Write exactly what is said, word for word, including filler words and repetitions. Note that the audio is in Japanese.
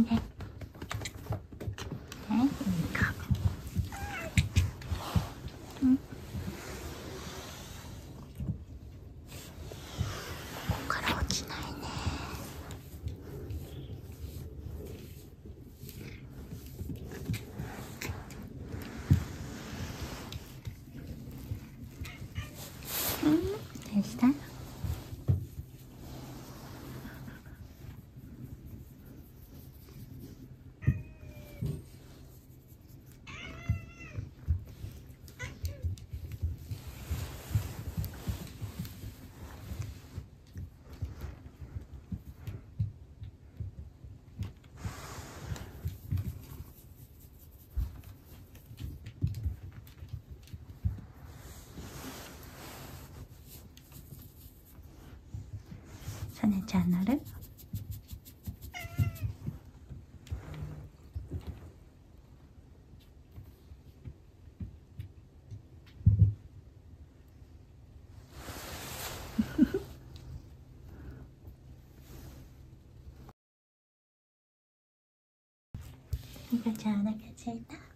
いで。はい、いいか。うん。ここから落ちないね。うん、でした。サネちゃん乗る？みかちゃんお腹すいた。